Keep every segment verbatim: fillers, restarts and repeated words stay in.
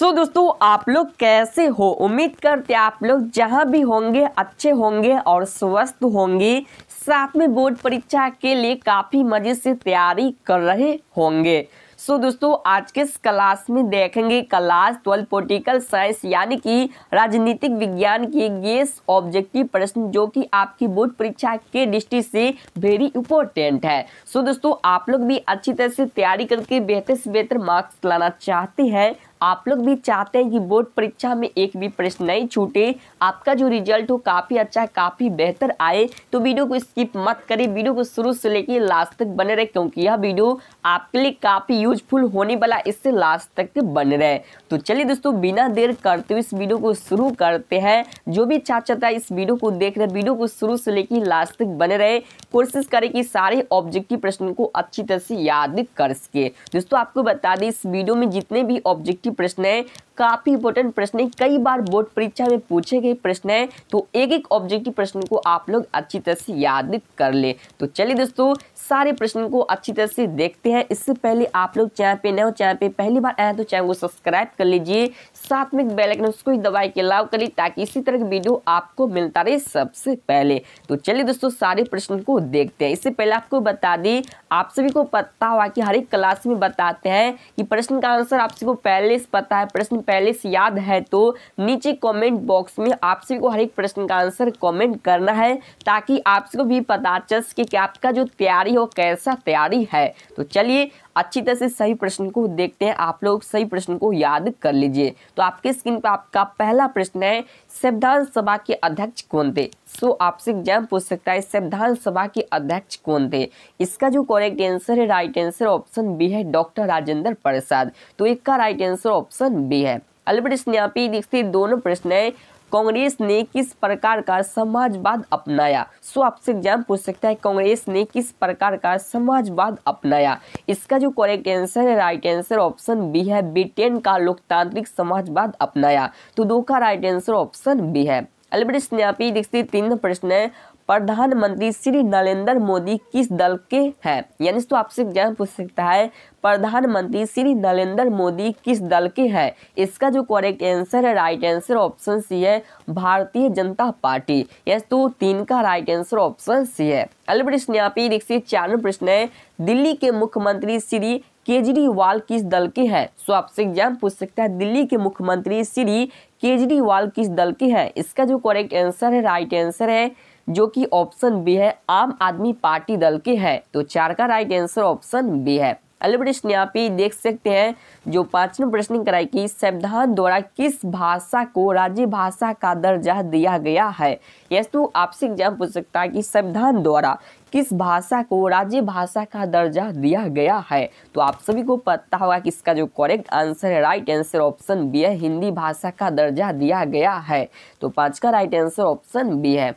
सो so, दोस्तों आप लोग कैसे हो। उम्मीद करते आप लोग जहां भी होंगे अच्छे होंगे और स्वस्थ होंगे, साथ में बोर्ड परीक्षा के लिए काफ़ी मज़े से तैयारी कर रहे होंगे। सो so, दोस्तों आज के इस क्लास में देखेंगे क्लास ट्वेल्व पॉलिटिकल साइंस यानी कि राजनीतिक विज्ञान के गेस ऑब्जेक्टिव प्रश्न, जो कि आपकी बोर्ड परीक्षा के दृष्टि से वेरी इंपॉर्टेंट है। सो so, दोस्तों आप लोग भी अच्छी तरह से तैयारी करके बेहतर से बेहतर मार्क्स लाना चाहते हैं। आप लोग भी चाहते हैं कि बोर्ड परीक्षा में एक भी प्रश्न नहीं छूटे, आपका जो रिजल्ट हो काफ़ी अच्छा काफ़ी बेहतर आए, तो वीडियो को स्किप मत करें। वीडियो को शुरू से लेकर लास्ट तक बने रहे, क्योंकि यह वीडियो आपके लिए काफ़ी यूजफुल होने वाला, इससे लास्ट तक बने रहे। तो चलिए दोस्तों बिना देर करते हुए इस वीडियो को शुरू करते हैं। जो भी छात्र छात्रा इस वीडियो को देख रहे, वीडियो को शुरू से लेकर लास्ट तक बने रहे, कोशिश करें कि सारे ऑब्जेक्टिव प्रश्नों को अच्छी तरह से याद कर सके। दोस्तों आपको बता दें इस वीडियो में जितने भी ऑब्जेक्टिव प्रश्न है काफी इंपोर्टेंट प्रश्न है, कई बार बोर्ड परीक्षा में पूछे गए प्रश्न है, तो एक एक ऑब्जेक्टिव प्रश्न को आप लोग अच्छी तरह से याद कर ले। तो चलिए दोस्तों सारे प्रश्न को अच्छी तरह से देखते हैं। इससे पहले आप लोग चैनल पे नए हो, चैनल पे पहली बार आए तो चैनल को सब्सक्राइब कर लीजिए, साथ में बेल आइकन उसको दबाए के लाव करिए, ताकि इसी तरह की वीडियो आपको मिलता रहे सबसे पहले। तो चलिए दोस्तों सारे प्रश्न को देखते हैं। इससे पहले आपको बता दें, आप सभी को पता हुआ कि हर एक क्लास में बताते हैं कि प्रश्न का आंसर आप सभी को पहले से पता है, प्रश्न पहले से याद है, तो नीचे कमेंट बॉक्स में आप सभी को हर एक प्रश्न का आंसर कमेंट करना है, ताकि आप सभी को भी पता चल सके कि आपका जो तैयारी हो कैसा तैयारी है। तो चलिए अच्छी तरह से सही प्रश्न को देखते हैं। आप लोग सही प्रश्न को याद कर लीजिए। तो आपके स्क्रीन पर आपका पहला प्रश्न है, संविधान सभा के अध्यक्ष कौन थे। सो आपसे एग्जाम पूछ सकता है संविधान सभा के अध्यक्ष कौन थे। इसका जो करेक्ट आंसर है, राइट आंसर ऑप्शन बी है, डॉक्टर राजेंद्र प्रसाद। तो इसका राइट आंसर ऑप्शन बी है। अगले प्रश्न यहाँ पे देखते दोनों प्रश्न है, कांग्रेस ने किस प्रकार का समाजवाद अपनाया। सो आपसे एग्जाम पूछ सकता है कांग्रेस ने किस प्रकार का समाजवाद अपनाया। इसका जो करेक्ट आंसर है, राइट आंसर ऑप्शन बी है, ब्रिटेन का लोकतांत्रिक समाजवाद अपनाया। तो दो का राइट आंसर ऑप्शन बी है। अल्बर्ट स्नैपी देखते तीन प्रश्न है, प्रधानमंत्री श्री नरेंद्र मोदी किस दल के हैं। यानी तो आपसे एग्जाम पूछ सकता है प्रधानमंत्री श्री नरेंद्र मोदी किस दल के हैं। इसका जो करेक्ट आंसर है, राइट आंसर ऑप्शन सी है, भारतीय जनता पार्टी। यस तो तीन का राइट आंसर ऑप्शन सी है। अगले प्रश्न यहाँ पे देखिए चार प्रश्न है, दिल्ली के मुख्यमंत्री श्री केजरीवाल किस दल के हैं। सो आपसे एग्जाम पूछ सकता है दिल्ली के मुख्यमंत्री श्री केजरीवाल किस दल के हैं। इसका जो करेक्ट आंसर है, राइट आंसर है, जो कि ऑप्शन बी है, आम आदमी पार्टी दल के हैं। तो चार का राइट आंसर ऑप्शन बी है। अगले प्रश्न यहाँ पे देख सकते हैं, जो पांचवें प्रश्न कराई कि संविधान द्वारा किस भाषा को राज्य भाषा का दर्जा दिया गया है। यस तो आपसे एग्जाम पूछ सकता है कि संविधान द्वारा किस भाषा को राज्य भाषा का दर्जा दिया गया है। तो आप सभी को पता होगा कि इसका जो करेक्ट आंसर है, राइट आंसर ऑप्शन बी है, हिंदी भाषा का दर्जा दिया गया है। तो पाँच का राइट आंसर ऑप्शन बी है।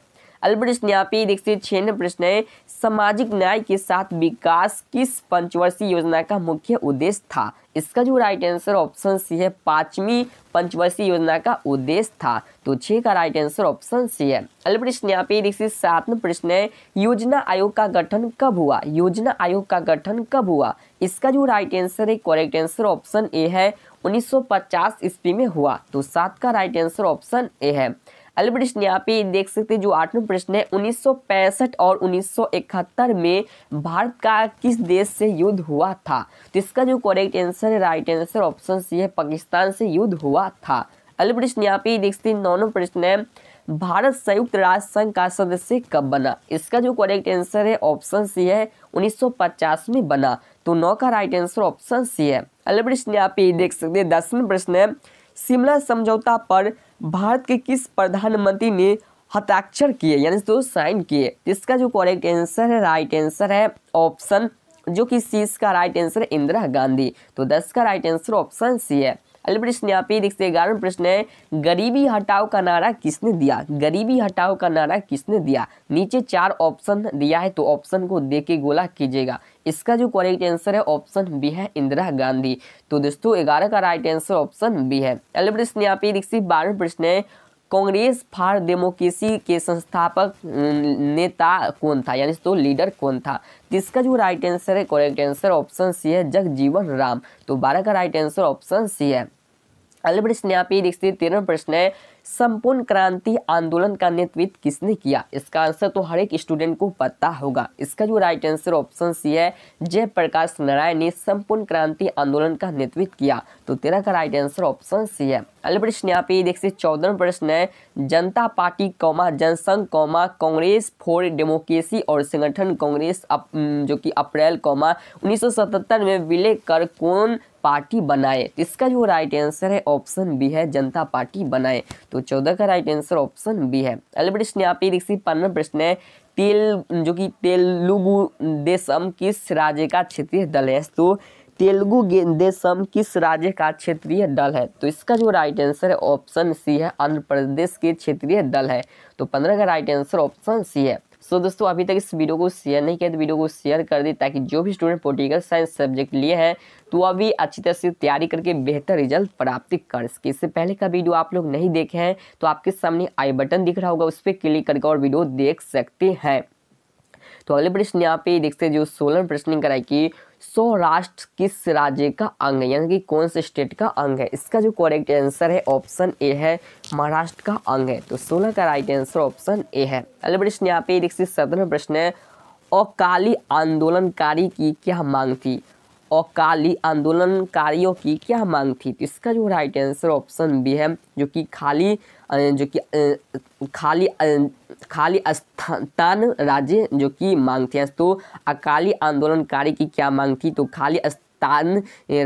अल्बर्ट यहाँ पे देखिए छह प्रश्न है, सामाजिक न्याय के साथ विकास किस पंचवर्षीय योजना का मुख्य उद्देश्य था। इसका जो राइट आंसर ऑप्शन सी है, पांचवी पंचवर्षीय योजना का उद्देश्य था। तो छह का राइट आंसर ऑप्शन सी है। अगले प्रश्न यहाँ पे देखिए सातवें प्रश्न है, योजना आयोग का गठन कब हुआ। योजना आयोग का गठन कब हुआ। इसका जो राइट आंसर है, करेक्ट आंसर ऑप्शन ए है, उन्नीस सौ पचास ईस्वी में हुआ। तो सात का राइट आंसर ऑप्शन ए है। अगले प्रश्न यहाँ पे देख सकते हैं, जो आठवें प्रश्न है, उन्नीस सौ पैंसठ और उन्नीस सौ इकहत्तर में भारत का किस देश से युद्ध हुआ था। तो इसका जो करेक्ट आंसर है, राइट आंसर ऑप्शन सी है, पाकिस्तान से युद्ध हुआ था। अगले प्रश्न यहाँ पे देख सकते हैं, नौवें प्रश्न है, भारत संयुक्त राष्ट्र संघ का सदस्य कब बना। इसका जो करेक्ट आंसर है, ऑप्शन सी है, उन्नीस सौ पचास में बना। तो नौ का राइट आंसर ऑप्शन सी है। अगले प्रश्न यहाँ पे देख सकते हैं, दसवें प्रश्न है, शिमला समझौता पर भारत के किस प्रधानमंत्री ने हस्ताक्षर किए, यानी तो साइन किए। इसका जो करेक्ट आंसर है, राइट आंसर है ऑप्शन, जो कि सी का राइट आंसर है, इंदिरा गांधी। तो दस का राइट आंसर ऑप्शन सी है। अगले प्रश्न यहाँ पे देखते ग्यारहवें प्रश्न है, गरीबी हटाओ का नारा किसने दिया। गरीबी हटाओ का नारा किसने दिया। नीचे चार ऑप्शन दिया है, तो ऑप्शन को दे के गोला कीजिएगा। इसका जो करेक्ट आंसर है, ऑप्शन बी है, इंदिरा गांधी। तो दोस्तों ग्यारह का राइट आंसर ऑप्शन बी है। अगले प्रश्न यहाँ पे देखते बारहवें प्रश्न है, कांग्रेस फॉर डेमोक्रेसी के संस्थापक नेता कौन था, यानी तो लीडर कौन था। इसका जो राइट आंसर है, करेक्ट आंसर ऑप्शन सी है, जगजीवन राम। तो बारह का राइट आंसर ऑप्शन सी है। अल्बर्ट ने आप ये देखते हैं तेरह प्रश्न है, संपूर्ण क्रांति आंदोलन का नेतृत्व किसने किया? इसका आंसर तो हर एक स्टूडेंट को पता होगा। इसका जो राइट आंसर ऑप्शन सी है, जयप्रकाश नारायण ने संपूर्ण क्रांति आंदोलन का नेतृत्व किया। तो तेरह का राइट आंसर ऑप्शन सी है। अगले प्रश्न यहाँ पे देखते चौदह प्रश्न है, Janata Party comma Jansangh comma Congress for Democracy और संगठन कांग्रेस जो कि अप्रैल कौमा उन्नीस सौ सतहत्तर में विलय कर कौन पार्टी बनाए? इसका जो राइट आंसर है ऑप्शन बी है, जनता पार्टी बनाए। तो चौदह का राइट आंसर ऑप्शन बी है। अगले प्रश्न यहाँ पे देखिए पंद्रह प्रश्न है, तेल जो कि तेलुगु देशम किस राज्य का क्षेत्रीय दल है? तो तेलुगु देशम किस राज्य का क्षेत्रीय दल है? तो इसका जो राइट आंसर है ऑप्शन सी है, आंध्र प्रदेश के क्षेत्रीय दल है। तो पंद्रह का राइट आंसर ऑप्शन सी है। सो so, दोस्तों अभी तक इस वीडियो को शेयर नहीं किया तो वीडियो को शेयर कर दें, ताकि जो भी स्टूडेंट पॉलिटिकल साइंस सब्जेक्ट लिए हैं तो अभी अच्छी तरह से तैयारी करके बेहतर रिजल्ट प्राप्त कर सके। इससे पहले का वीडियो आप लोग नहीं देखे हैं तो आपके सामने आई बटन दिख रहा होगा, उस पर क्लिक करके और वीडियो देख सकते हैं। तो अगले प्रश्न यहाँ पे देखते हैं जो सोलह प्रश्न कराई कि सौ राष्ट्र किस राज्य का अंग है, यानी कि कौन से स्टेट का अंग है? इसका जो करेक्ट आंसर है ऑप्शन ए है, महाराष्ट्र का अंग है। तो सोलह का राइट आंसर ऑप्शन ए है। अगले प्रश्न यहाँ पे देखिए सत्रह प्रश्न है, अकाली आंदोलनकारी की क्या मांग थी? अकाली आंदोलनकारियों की क्या मांग थी? इसका जो राइट आंसर ऑप्शन बी है, जो कि खाली जो कि खाली खाली स्थान राज्य जो कि मांग थी। तो अकाली आंदोलनकारी की क्या मांग थी? तो खाली स्थान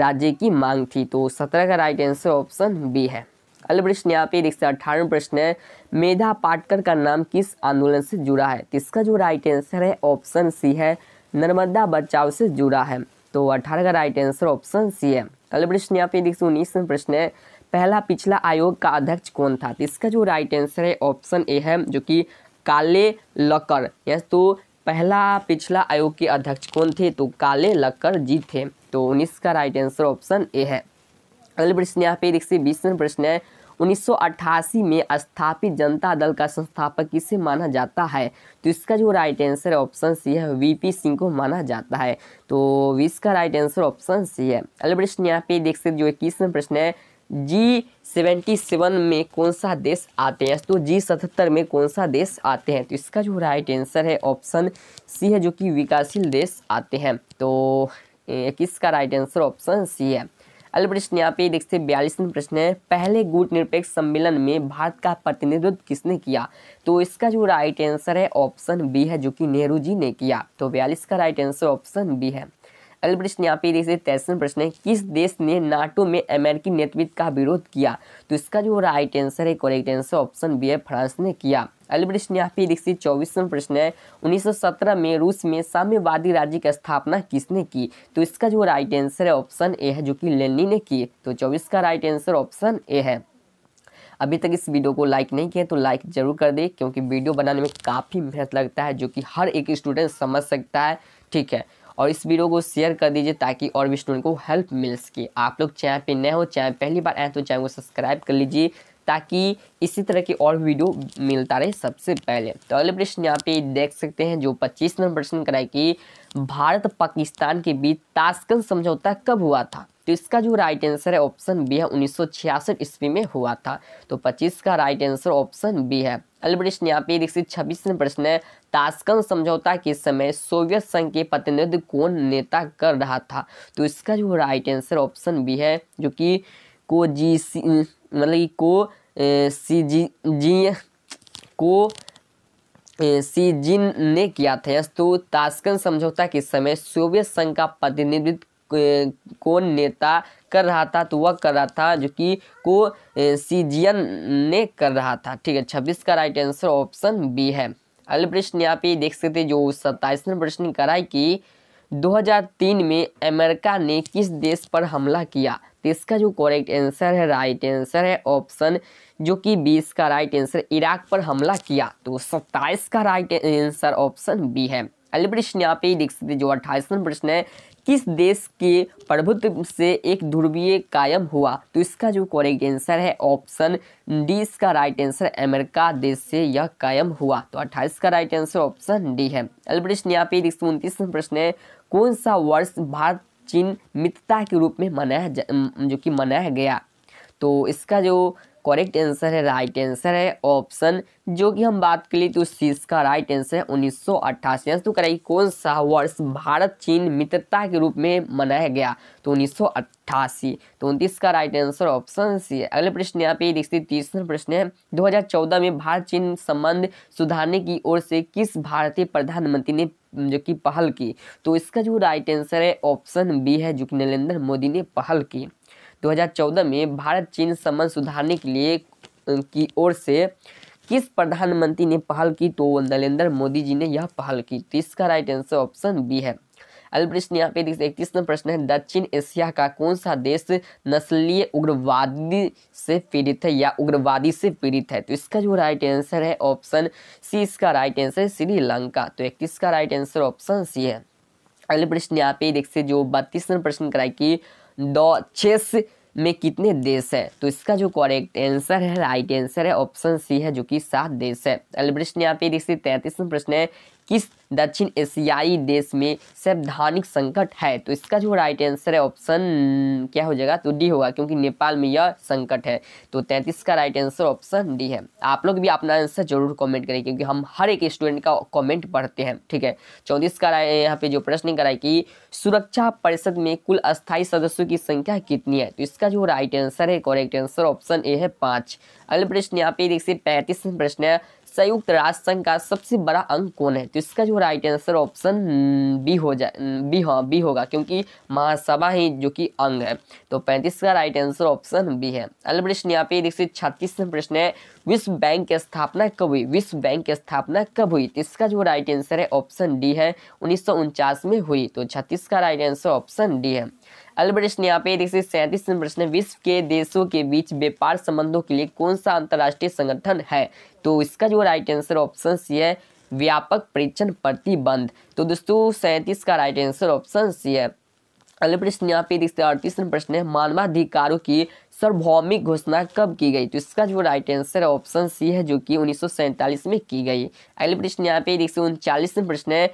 राज्य की मांग थी। तो सत्रह का राइट आंसर ऑप्शन बी है। अगले प्रश्न यहाँ पे देखते हैं अठारह प्रश्न है, मेधा पाटकर का नाम किस आंदोलन से जुड़ा है? इसका जो राइट आंसर है ऑप्शन सी है, नर्मदा बचाओ से जुड़ा है। तो अठारह का राइट आंसर ऑप्शन सी है। अगले प्रश्न यहाँ पे देखिए उन्नीस प्रश्न है, पहला पिछला आयोग का अध्यक्ष कौन था? इसका जो राइट आंसर है ऑप्शन ए है, जो कि काले लकर। यस, तो पहला पिछला आयोग के अध्यक्ष कौन थे? तो काले लकर जी थे। तो उन्नीस का राइट आंसर ऑप्शन ए है। अगले प्रश्न यहाँ पे देखिए बीस प्रश्न है, उन्नीस सौ अट्ठासी में स्थापित जनता दल का संस्थापक किसे माना जाता है? तो इसका जो राइट आंसर है ऑप्शन सी है, वी पी सिंह को माना जाता है। तो बीस का राइट आंसर ऑप्शन सी है। अगले प्रश्न यहाँ पे देख सकते जो इक्कीस प्रश्न है, जी सेवेंटी सेवन में कौन सा देश आते हैं? तो जी सतहत्तर में कौन सा देश आते हैं? तो इसका जो राइट आंसर है ऑप्शन सी है, जो कि विकासशील देश आते हैं। तो इक्कीस का राइट आंसर ऑप्शन सी है। अगले प्रश्न यहाँ पे देखते बयालीसवें प्रश्न है, पहले गुट निरपेक्ष सम्मेलन में भारत का प्रतिनिधित्व किसने किया? तो इसका जो राइट आंसर है ऑप्शन बी है, जो कि नेहरू जी ने किया। तो बयालीस का राइट आंसर ऑप्शन बी है। अगले प्रश्न यहाँ पे देखते तेईसवें प्रश्न है, किस देश ने नाटो में अमेरिकी नेतृत्व का विरोध किया? तो इसका जो राइट आंसर है करेक्ट आंसर ऑप्शन बी है, फ्रांस ने किया। अगले प्रश्न यहाँ पे देखिए चौबीसवें प्रश्न है, उन्नीस सौ सत्रह में रूस में साम्यवादी राज्य की स्थापना किसने की? तो इसका जो राइट आंसर है ऑप्शन ए है, जो कि लेनिन ने की। तो चौबीस का राइट आंसर ऑप्शन ए है। अभी तक इस वीडियो को लाइक नहीं किया तो लाइक जरूर कर दे, क्योंकि वीडियो बनाने में काफ़ी मेहनत लगता है, जो कि हर एक स्टूडेंट समझ सकता है। ठीक है, और इस वीडियो को शेयर कर दीजिए ताकि और भी स्टूडेंट को हेल्प मिल सके। आप लोग चैनल पे नए हो, चैनल पहली बार आए तो चैनल को सब्सक्राइब कर लीजिए, ताकि इसी तरह की और वीडियो मिलता रहे सबसे पहले। तो अगले प्रश्न यहाँ पे देख सकते हैं जो पच्चीस नंबर प्रश्न कराए कि भारत पाकिस्तान के बीच ताशकंद समझौता कब हुआ था? तो इसका जो राइट आंसर है ऑप्शन बी है, उन्नीस सौ छियासठ ईस्वी में हुआ था। तो पच्चीस का राइट आंसर ऑप्शन बी है। अगले प्रश्न यहाँ पे देखिए छब्बीसवें प्रश्न है, ताशकंद समझौता के समय सोवियत संघ के प्रतिनिधित्व कौन नेता कर रहा था? तो इसका जो राइट आंसर ऑप्शन बी है, जो कि कोजीसी मतलब कि को सी जी जी को कोसिगिन ने किया था। तो ताशकंद समझौता के समय सोवियत संघ का प्रतिनिधित्व कौन नेता कर रहा था? तो वह कर रहा था जो कि कोसिगिन ने कर रहा था। ठीक है, छब्बीस का राइट आंसर ऑप्शन बी है। अगले प्रश्न यहाँ पे देख सकते जो सत्ताईसवें प्रश्न कराए कि दो हज़ार तीन में अमेरिका ने किस देश पर हमला किया? तो इसका जो करेक्ट आंसर है राइट आंसर है ऑप्शन जो कि बीस का राइट आंसर इराक पर हमला किया। तो सत्ताईस का राइट आंसर ऑप्शन बी है। अगले प्रश्न यहाँ पे देख सकते जो अट्ठाईसवें प्रश्न है, किस देश के प्रभुत्व से एक ध्रुवीय कायम हुआ? तो इसका जो करेक्ट आंसर है ऑप्शन डी, इसका राइट आंसर अमेरिका देश से यह कायम हुआ। तो अट्ठाईस का राइट आंसर ऑप्शन डी है। अगले प्रश्न यहाँ पे देखते उनतीसवें प्रश्न है, कौन सा वर्ष भारत चीन मित्रता के रूप में मनाया जो कि मनाया गया? तो इसका जो करेक्ट आंसर है, राइट आंसर है ऑप्शन, जो कि हम बात के लिए तो उस चीज़ का राइट आंसर है उन्नीस सौ अट्ठासी। आंसर तो कराइए कौन सा वर्ष भारत चीन मित्रता के रूप में मनाया गया, तो उन्नीस सौ अट्ठासी, तो उनतीस का राइट आंसर ऑप्शन सी है। अगले प्रश्न यहाँ पे देखते हैं, तीसरा प्रश्न है दो हज़ार चौदह में भारत चीन संबंध सुधारने की ओर से किस भारतीय प्रधानमंत्री ने जो कि पहल की, तो इसका जो राइट आंसर है ऑप्शन बी है, जो कि नरेंद्र मोदी ने पहल की। दो हज़ार चौदह में भारत चीन संबंध सुधारने के लिए की ओर से किस प्रधानमंत्री ने पहल की, तो नरेंद्र मोदी जी ने यह पहल की। तो इसका राइट आंसर ऑप्शन बी है। अगला प्रश्न यहाँ पे देखिए, इकतीस नंबर प्रश्न है दक्षिण एशिया का कौन सा देश नस्लीय उग्रवादी से पीड़ित है या उग्रवादी से पीड़ित है, तो इसका जो राइट आंसर है ऑप्शन सी, इसका राइट आंसर है श्रीलंका। तो इकतीस का राइट आंसर ऑप्शन सी है। अगले प्रश्न यहाँ पे देखिए, जो बत्तीस नंबर प्रश्न कराए कि दो चेस में कितने देश है, तो इसका जो करेक्ट आंसर है, राइट आंसर है ऑप्शन सी है, जो कि सात देश है। अगले प्रश्न यहाँ पे देखिए, तैंतीसवां प्रश्न है किस दक्षिण एशियाई देश में संवैधानिक संकट है, तो इसका जो राइट आंसर है ऑप्शन क्या हो जाएगा, तो डी होगा, क्योंकि नेपाल में यह संकट है। तो तैंतीस का राइट आंसर ऑप्शन डी है। आप लोग भी अपना आंसर जरूर कमेंट करें, क्योंकि हम हर एक स्टूडेंट का कमेंट पढ़ते हैं, ठीक है। चौंतीस का यहाँ पे जो प्रश्न कराए कि सुरक्षा परिषद में कुल अस्थायी सदस्यों की संख्या कितनी है, तो इसका जो राइट आंसर है, करेक्ट आंसर ऑप्शन ए है, पाँच। अगले प्रश्न यहाँ पे देखिए, पैंतीस प्रश्न है संयुक्त राष्ट्र संघ का सबसे बड़ा अंग कौन है, तो इसका जो राइट आंसर ऑप्शन बी हो जाए बी हाँ बी होगा, क्योंकि महासभा ही जो कि अंग है। तो पैंतीस का राइट आंसर ऑप्शन बी है। अगला प्रश्न यहाँ पे देखिए, छत्तीसवां प्रश्न है विश्व बैंक की स्थापना कब हुई, विश्व बैंक की स्थापना कब हुई, तो इसका जो राइट आंसर है ऑप्शन डी है, उन्नीस सौ उनचास में हुई। तो छत्तीस का राइट आंसर ऑप्शन डी है। अगले प्रश्न यहाँ पे देखिए, सैंतीस प्रश्न विश्व के देशों के बीच व्यापार संबंधों के लिए कौन सा अंतर्राष्ट्रीय संगठन है, तो इसका जो राइट आंसर ऑप्शन सी है, व्यापक परीक्षण प्रतिबंध। तो दोस्तों सैंतीस का राइट आंसर ऑप्शन सी है। अगले प्रश्न यहाँ पे देखते हैं, अड़तीस प्रश्न है मानवाधिकारों की सार्वभौमिक घोषणा कब की गई, तो इसका जो राइट आंसर है ऑप्शन सी है, जो कि उन्नीस सौ सैंतालीस में की गई। अगले प्रश्न यहाँ पे देखते हैं, उनचालीस प्रश्न है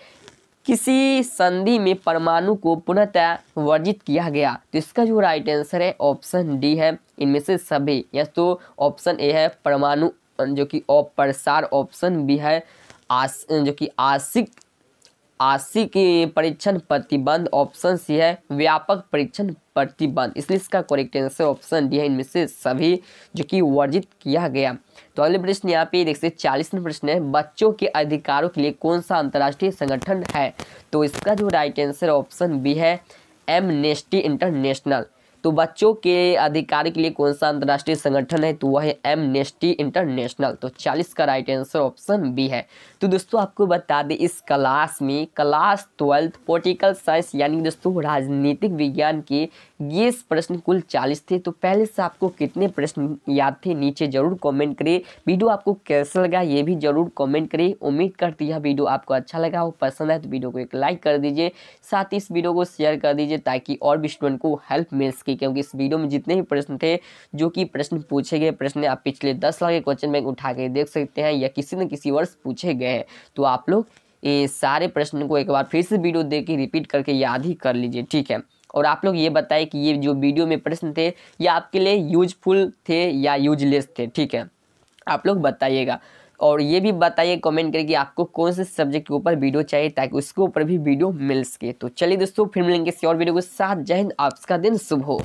किसी संधि में परमाणु को पुनः वर्जित किया गया, तो इसका जो राइट आंसर है ऑप्शन डी है, इनमें से सभी, या तो ऑप्शन ए है परमाणु जो कि अप्रसार, ऑप्शन बी है आस जो कि आशिक आशिक परीक्षण प्रतिबंध, ऑप्शन सी है व्यापक परीक्षण प्रतिबंध, इसलिए इसका करेक्ट आंसर ऑप्शन डी है, इनमें से सभी जो कि वर्जित किया गया। तो अगले प्रश्न यहाँ पे देखते हैं, चालीस नंबर प्रश्न है बच्चों के अधिकारों के लिए कौन सा अंतर्राष्ट्रीय संगठन है, तो इसका जो राइट आंसर ऑप्शन बी है, एमनेस्टी इंटरनेशनल। तो बच्चों के अधिकार के लिए कौन सा अंतर्राष्ट्रीय संगठन है, तो वह है एमनेस्टी इंटरनेशनल। तो चालीस का राइट आंसर ऑप्शन बी है। तो दोस्तों आपको बता दें, इस क्लास में क्लास ट्वेल्थ पॉलिटिकल साइंस यानी दोस्तों राजनीतिक विज्ञान के ये प्रश्न कुल चालीस थे। तो पहले से आपको कितने प्रश्न याद थे नीचे ज़रूर कमेंट करें। वीडियो आपको कैसा लगा ये भी ज़रूर कमेंट करें। उम्मीद करती है वीडियो आपको अच्छा लगा हो। पसंद है तो वीडियो को एक लाइक कर दीजिए, साथ ही इस वीडियो को शेयर कर दीजिए ताकि और भी स्टूडेंट को हेल्प मिल सके, क्योंकि इस वीडियो में जितने भी प्रश्न थे जो कि प्रश्न पूछे गए प्रश्न आप पिछले दस साल के क्वेश्चन बैंक उठा के देख सकते हैं या किसी न किसी वर्ष पूछे गए हैं। तो आप लोग ये सारे प्रश्न को एक बार फिर से वीडियो देख के रिपीट करके याद ही कर लीजिए, ठीक है। और आप लोग ये बताएं कि ये जो वीडियो में प्रश्न थे ये आपके लिए यूजफुल थे या यूजलेस थे, ठीक है। आप लोग बताइएगा और ये भी बताइए कमेंट करके आपको कौन से सब्जेक्ट के ऊपर वीडियो चाहिए ताकि उसके ऊपर भी वीडियो मिल सके। तो चलिए दोस्तों, फिर मिलेंगे किसी और वीडियो के साथ। जय हिंद, आपका दिन शुभ हो।